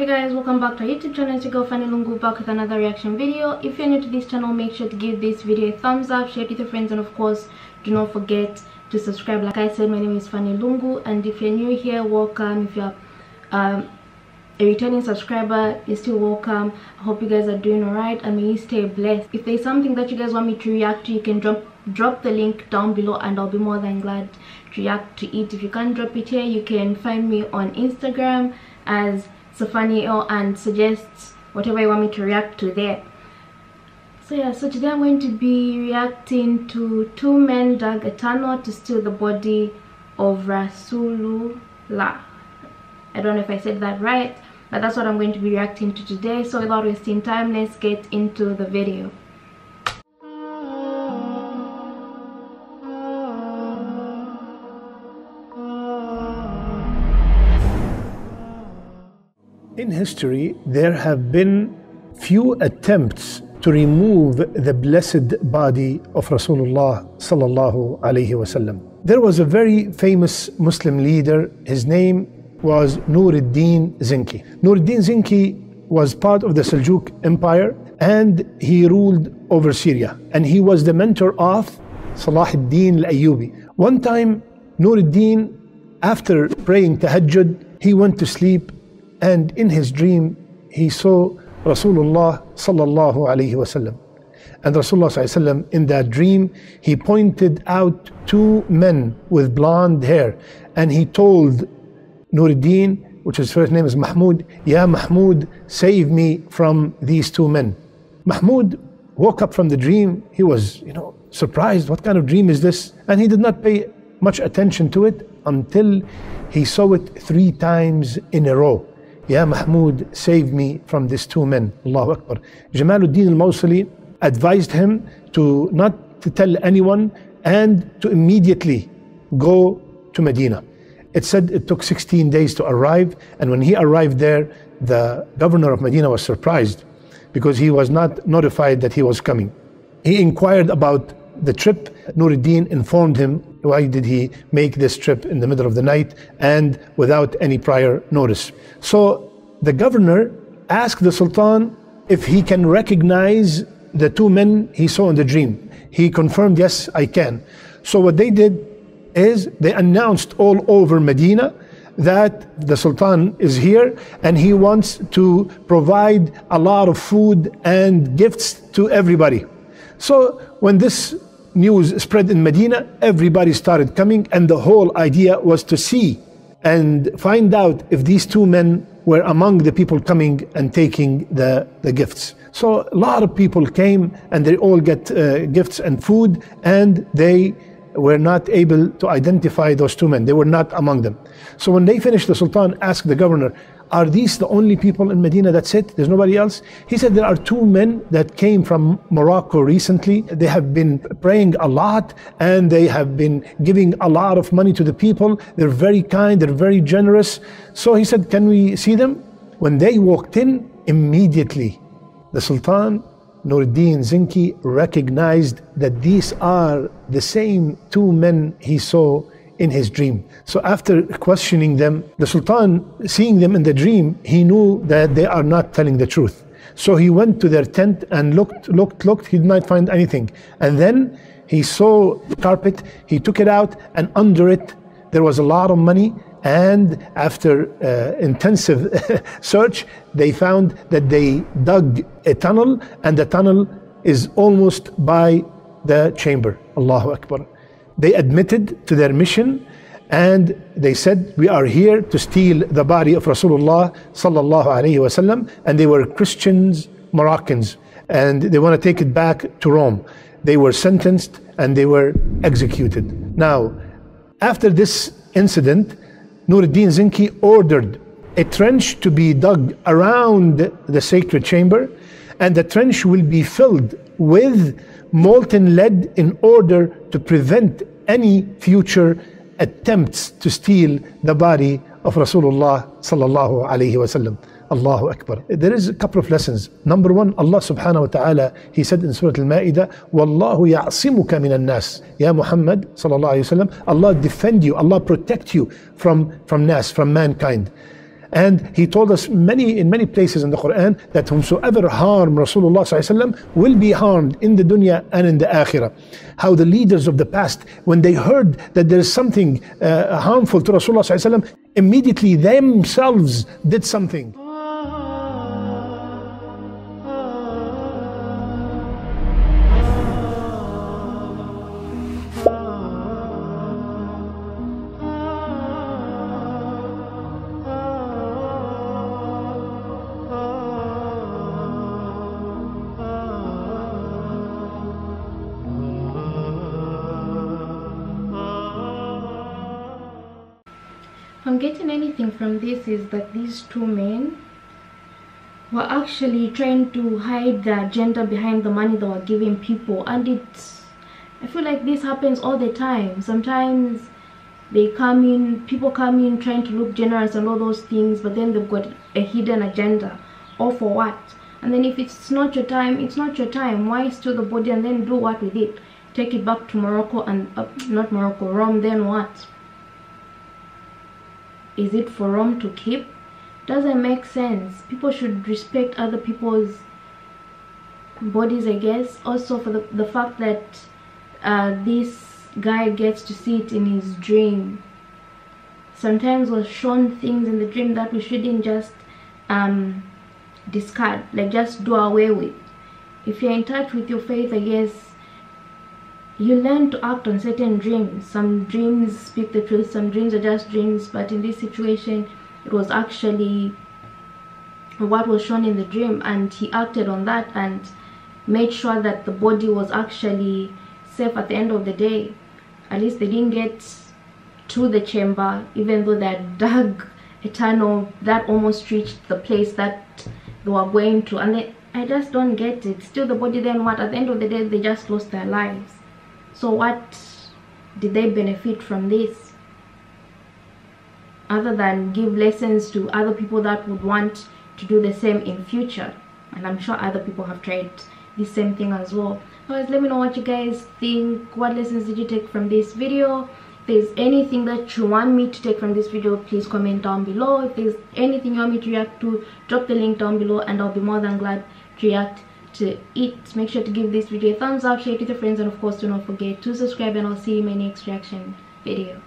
Hey guys, welcome back to our YouTube channel. It's your girl Fanny Lungu, back with another reaction video. If you're new to this channel, make sure to give this video a thumbs up, share it with your friends, and of course do not forget to subscribe. Like I said, my name is Fanny Lungu, and if you're new here, welcome. If you're a returning subscriber, you're still welcome. I hope you guys are doing all right and may you stay blessed. If there's something that you guys want me to react to, you can drop the link down below and I'll be more than glad to react to it. If you can't drop it here, you can find me on Instagram as Fanny L and suggest whatever you want me to react to there. So yeah, so today I'm going to be reacting to two men dug a tunnel to steal the body of Rasulullah. I don't know if I said that right, but that's what I'm going to be reacting to today. So without wasting time, let's get into the video. In history, there have been few attempts to remove the blessed body of Rasulullah sallallahu alaihi wasallam. There was a very famous Muslim leader. His name was Nur ad-Din Zengi. Nur ad-Din Zengi was part of the Seljuk Empire, and he ruled over Syria. And he was the mentor of Salahuddin Al-Ayubi. One time, Nur ad-Din, after praying tahajjud, he went to sleep. And in his dream, he saw Rasulullah sallallahu alaihi wasallam. And Rasulullah sallallahu alaihi wasallam, in that dream, he pointed out two men with blonde hair. And he told Nur ad-Din, which his first name is Mahmoud, "Ya Mahmoud, save me from these two men." Mahmoud woke up from the dream. He was, surprised. What kind of dream is this? And he did not pay much attention to it until he saw it three times in a row. "Ya Mahmoud, save me from these two men." Allahu Akbar. Jamaluddin al-Mawsili advised him not to tell anyone and to immediately go to Medina. It said it took 16 days to arrive, and when he arrived there, the governor of Medina was surprised because he was not notified that he was coming. He inquired about the trip. Nur ad-Din informed him why did he make this trip in the middle of the night and without any prior notice. So the governor asked the Sultan if he can recognize the two men he saw in the dream. He confirmed, "Yes, I can." So what they did is they announced all over Medina that the Sultan is here and he wants to provide a lot of food and gifts to everybody. So when this news spread in Medina, everybody started coming, and the whole idea was to see and find out if these two men were among the people coming and taking the gifts. So a lot of people came and they all got gifts and food, and they were not able to identify those two men. They were not among them. So when they finished, the Sultan asked the governor, "Are these the only people in Medina? That's it? There's nobody else?" He said, "There are two men that came from Morocco recently. They have been praying a lot and they have been giving a lot of money to the people. They're very kind, they're very generous." So he said, "Can we see them?" When they walked in, immediately the Sultan, Nur ad-Din Zengi, recognized that these are the same two men he saw in his dream. So after questioning them, the Sultan, seeing them in the dream, he knew that they are not telling the truth. So he went to their tent and looked. He did not find anything. And then he saw the carpet. He took it out, and under it there was a lot of money. And after intensive search, they found that they dug a tunnel, and the tunnel is almost by the chamber. Allahu Akbar. They admitted to their mission, and they said, "We are here to steal the body of Rasulullah sallallahu alaihi wasallam." And they were Christians, Moroccans, and they want to take it back to Rome. They were sentenced and they were executed. Now, after this incident, Nur ad-Din Zengi ordered a trench to be dug around the sacred chamber, and the trench will be filled with molten lead in order to prevent any future attempts to steal the body of Rasulullah sallallahu alaihi wasallam. Allahu Akbar. There is a couple of lessons. Number one, Allah subhanahu wa ta'ala, he said in surah al ma'idah, "Wallahu ya'asimuka minan nas." Ya Muhammad sallallahu alayhi wa sallam, Allah defend you, Allah protect you from nas, from mankind. And he told us in many places in the Quran that whomsoever harm Rasulullah ﷺ will be harmed in the dunya and in the akhirah. How the leaders of the past, when they heard that there is something harmful to Rasulullah ﷺ, immediately themselves did something. I'm getting anything from this is that these two men were actually trying to hide the agenda behind the money they were giving people, and I feel like this happens all the time. Sometimes people come in trying to look generous and all those things, but then they've got a hidden agenda, all for what? And then if it's not your time, it's not your time. Why steal the body and then do what with it? Take it back to Morocco and not Morocco, Rome, then what? Is it for Rome to keep? Doesn't make sense. People should respect other people's bodies, I guess. Also for the fact that this guy gets to see it in his dream. Sometimes we're shown things in the dream that we shouldn't just discard, like just do away with. If you're in touch with your faith, I guess, you learn to act on certain dreams. Some dreams speak the truth, some dreams are just dreams, but in this situation it was actually what was shown in the dream, and he acted on that and made sure that the body was actually safe at the end of the day. At least they didn't get to the chamber, even though they had dug a tunnel that almost reached the place that they were going to. And I just don't get it. Still the body, then what? At the end of the day they just lost their lives. So what did they benefit from this, other than give lessons to other people that would want to do the same in future? And I'm sure other people have tried the same thing as well. Guys, let me know what you guys think. What lessons did you take from this video? If there's anything that you want me to take from this video, please comment down below. If there's anything you want me to react to, drop the link down below and I'll be more than glad to react to it. Make sure to give this video a thumbs up, share it with your friends, and of course do not forget to subscribe, and I'll see you in my next reaction video.